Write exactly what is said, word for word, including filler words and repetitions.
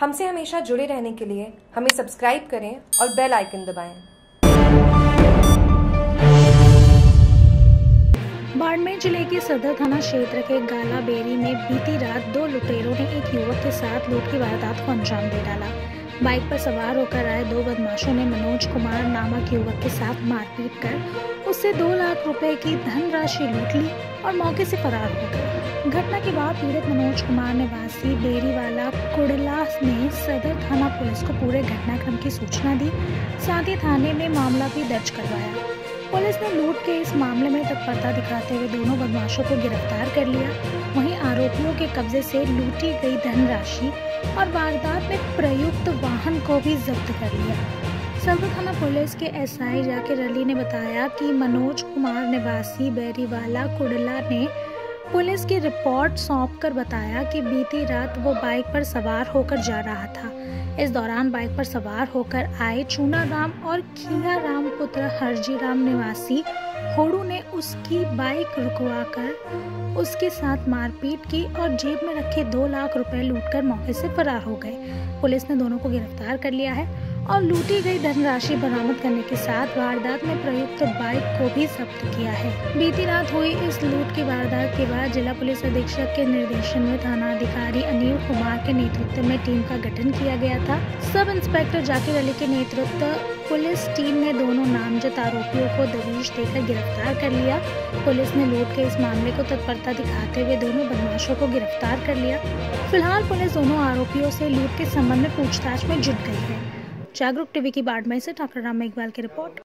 हमसे हमेशा जुड़े रहने के लिए हमें सब्सक्राइब करें और बेल आइकन दबाएं। बाड़मेर जिले के सदर थाना क्षेत्र के गाला बेरी में बीती रात दो लुटेरों ने एक युवक के साथ लूट की वारदात को अंजाम दे डाला। बाइक पर सवार होकर आए दो बदमाशों ने मनोज कुमार नामक युवक के साथ मारपीट कर उससे दो लाख रुपए की धनराशि लूट ली और मौके से फरार हो गए। घटना के बाद पीड़ित मनोज कुमार निवासी बैरीवाला कुंडला ने सदर थाना पुलिस को पूरे घटनाक्रम की सूचना दी, साथ ही थाने में मामला भी दर्ज करवाया। पुलिस ने लूट के इस मामले में तत्परता दिखाते हुए दोनों बदमाशों को गिरफ्तार कर लिया। वहीं आरोपियों के कब्जे से लूटी गई धनराशि और वारदात में प्रयुक्त वाहन को भी जब्त कर लिया। सदर थाना पुलिस के एस आई जाकिर अली ने बताया कि मनोज कुमार निवासी बैरीवाला कुंडला ने पुलिस की रिपोर्ट सौंपकर बताया कि बीती रात वो बाइक पर सवार होकर जा रहा था। इस दौरान बाइक पर सवार होकर आए चूनाराम और खीरा राम पुत्र हरजीराम निवासी होडू ने उसकी बाइक रुकवाकर उसके साथ मारपीट की और जेब में रखे दो लाख रुपए लूटकर मौके से फरार हो गए। पुलिस ने दोनों को गिरफ्तार कर लिया है और लूटी गई धनराशि बरामद करने के साथ वारदात में प्रयुक्त बाइक को भी जब्त किया है। बीती रात हुई इस लूट की वारदात के बाद जिला पुलिस अधीक्षक के निर्देशन में थाना अधिकारी अनिल कुमार के नेतृत्व में टीम का गठन किया गया था। सब इंस्पेक्टर जाकिर अली के नेतृत्व पुलिस टीम ने दोनों नामजद आरोपियों को दबिश देकर गिरफ्तार कर लिया। पुलिस ने लूट के इस मामले को तत्परता दिखाते हुए दोनों बदमाशों को गिरफ्तार कर लिया। फिलहाल पुलिस दोनों आरोपियों से लूट के संबंध में पूछताछ में जुट गई है। जागरूक टीवी की बाड़मेर से राम मेघवाल की रिपोर्ट।